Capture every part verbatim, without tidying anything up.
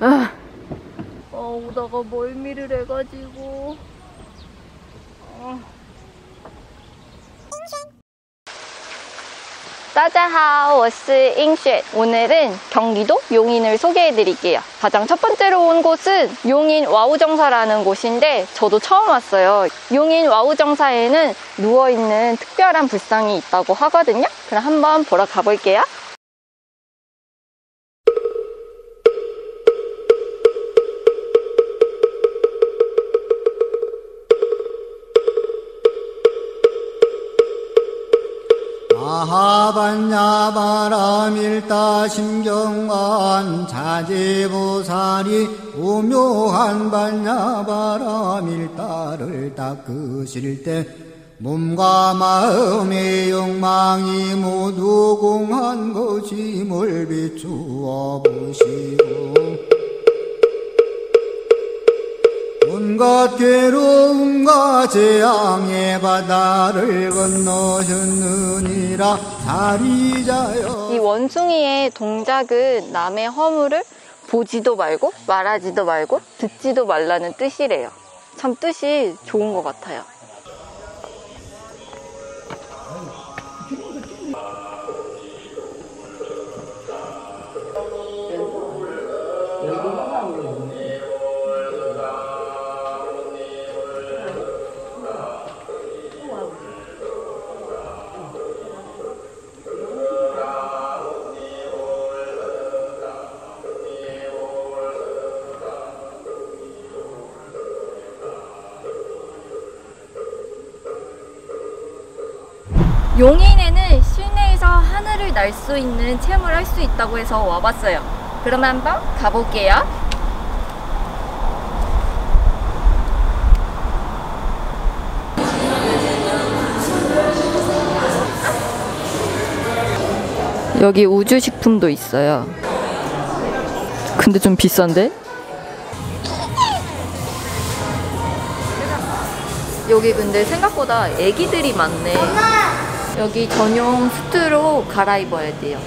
아, 오다가 멀미를 해가지고. 어. 따자하오, 워스 잉쉔. 오늘은 경기도 용인을 소개해드릴게요. 가장 첫 번째로 온 곳은 용인 와우정사라는 곳인데 저도 처음 왔어요. 용인 와우정사에는 누워있는 특별한 불상이 있다고 하거든요. 그럼 한번 보러 가볼게요. 마하반야바라밀다 심경관 자제보살이 오묘한 반야바라밀다를 닦으실 때 몸과 마음의 욕망이 모두 공한 것임을 비추어 보시고 온갖 괴로움과 재앙의 바다를 건너셨느니라. 다리자여. 이 원숭이의 동작은 남의 허물을 보지도 말고 말하지도 말고 듣지도 말라는 뜻이래요. 참 뜻이 좋은 것 같아요. 용인에는 실내에서 하늘을 날 수 있는 체험을 할 수 있다고 해서 와봤어요. 그럼 한번 가볼게요. 여기 우주식품도 있어요. 근데 좀 비싼데? 여기 근데 생각보다 애기들이 많네. 엄마! 여기 전용 수트로 갈아입어야 돼요.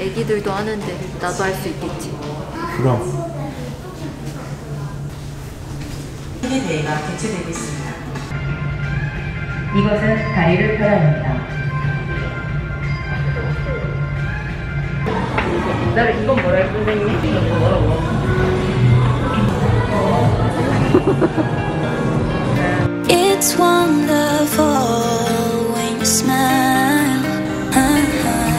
애기들도 하는데 나도 할 수 있겠지. 그럼. 이 대회가 개최되고 있습니다. 이것은 다리를 펴랍니다. 나를 이건 뭐라 했더니 It's wonderful when you smile. Uh-huh.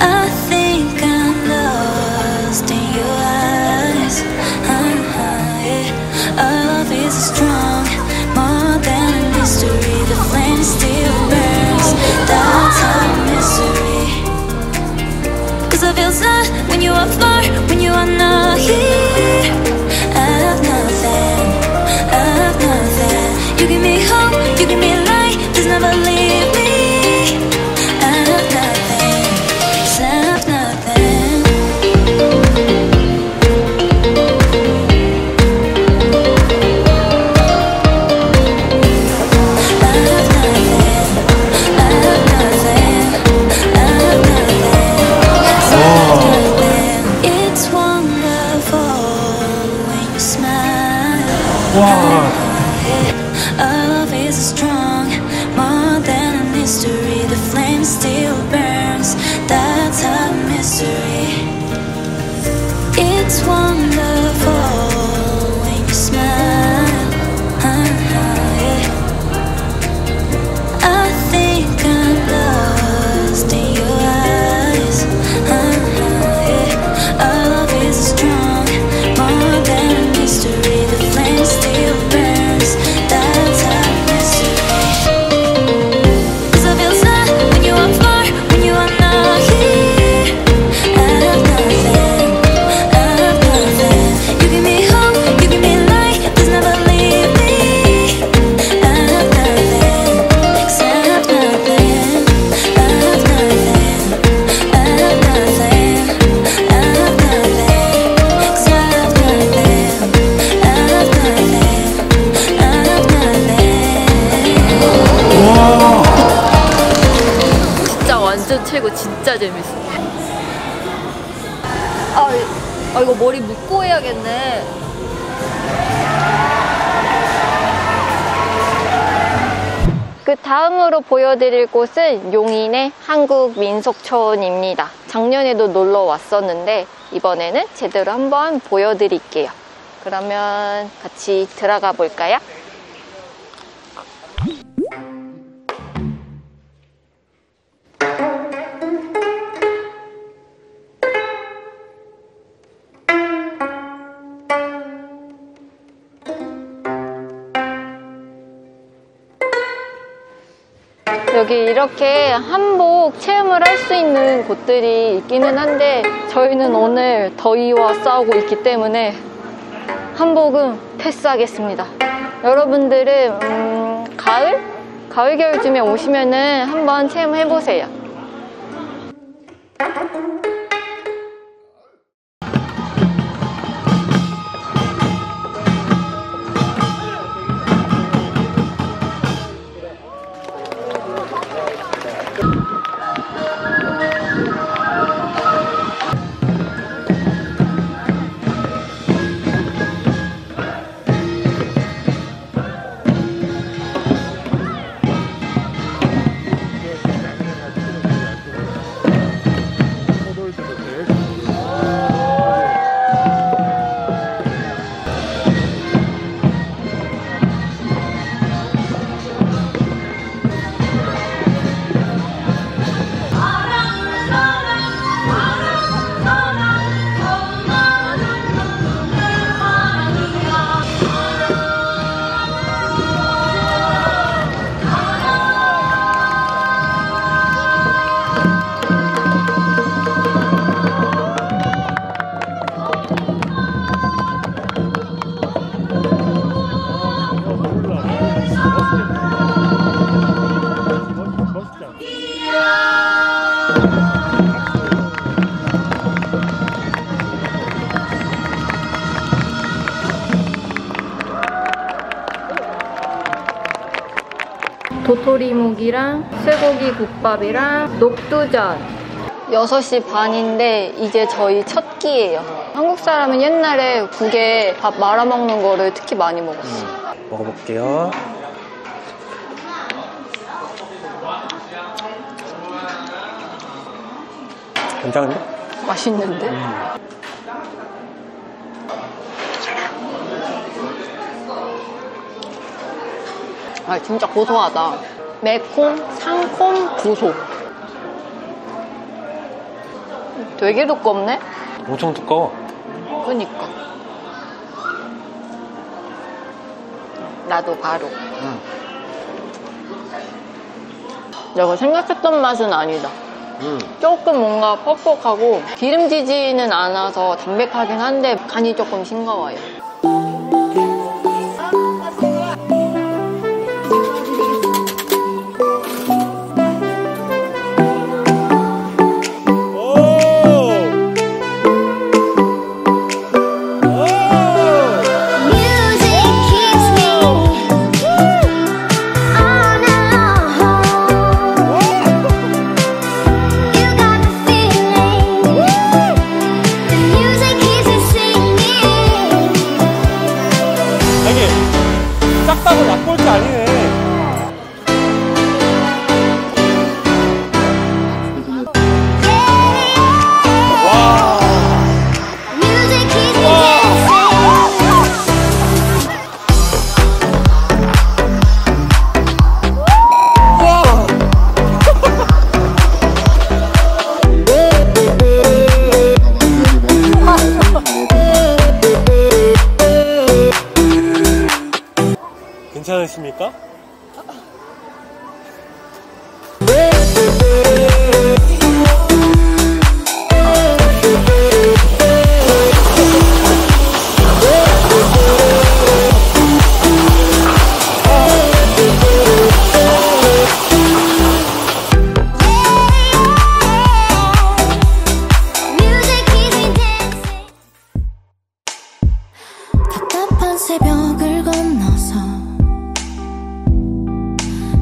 I think I'm lost in your eyes. Uh-huh. Our love is strong, more than a mystery. The flame still burns. That's our mystery. 'Cause I feel sad when you are far, when you are not here. I 재밌어. 아, 아 이거 머리 묶고 해야겠네. 그 다음으로 보여드릴 곳은 용인의 한국민속촌입니다. 작년에도 놀러 왔었는데 이번에는 제대로 한번 보여드릴게요. 그러면 같이 들어가 볼까요? 여기 이렇게 한복 체험을 할 수 있는 곳들이 있기는 한데 저희는 오늘 더위와 싸우고 있기 때문에 한복은 패스하겠습니다. 여러분들은 음, 가을? 가을 겨울쯤에 오시면은 한번 체험해보세요. 도토리묵이랑 쇠고기 국밥이랑 녹두전. 여섯 시 반인데 이제 저희 첫 끼예요. 한국 사람은 옛날에 국에 밥 말아 먹는 거를 특히 많이 먹었어요. 음, 먹어볼게요. 괜찮은데? 맛있는데? 음. 아, 진짜 고소하다. 매콤, 상콤, 고소. 되게 두껍네? 엄청 두꺼워. 그니까. 나도 바로. 응. 내가 생각했던 맛은 아니다. 음. 조금 뭔가 퍽퍽하고 기름지지는 않아서 담백하긴 한데 간이 조금 싱거워요. 괜찮으십니까?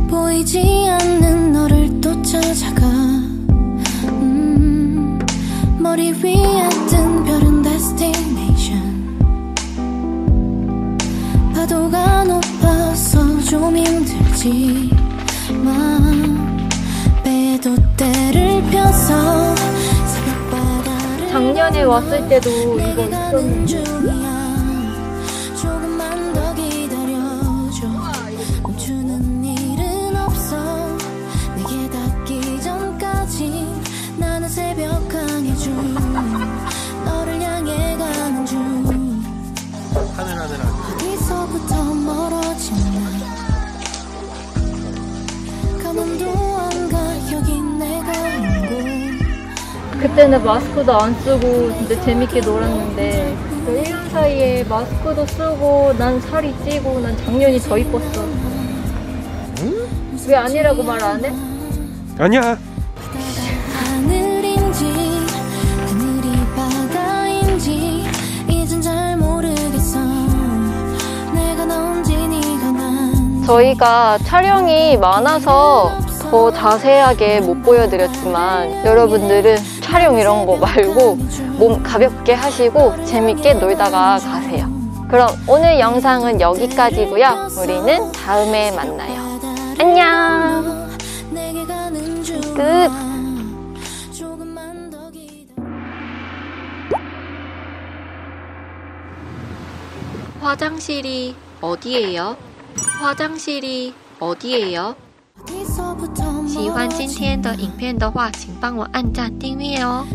보이지 않는 너를 또 찾아가. 음. 우리 위에 뜬 별은 destination. 파도가 높아서 좀 힘들지만 배도 때를 펴서 새벽바다를 작년에 왔을 때도 이거 있었는데 어디서부터 멀어지나 가만도 안 가 여긴 내가 있는 곳. 그때는 마스크도 안 쓰고 진짜 재밌게 놀았는데 일 년 사이에 마스크도 쓰고 난 살이 찌고 난 작년이 더 이뻤어. 응? 왜 아니라고 말 안 해? 아니야. 저희가 촬영이 많아서 더 자세하게 못 보여드렸지만 여러분들은 촬영 이런 거 말고 몸 가볍게 하시고 재밌게 놀다가 가세요. 그럼 오늘 영상은 여기까지고요. 우리는 다음에 만나요. 안녕. 끝. 화장실이 어디예요? 화장실이 어디예요?喜欢今天的影片的话，请帮我按赞订阅哦。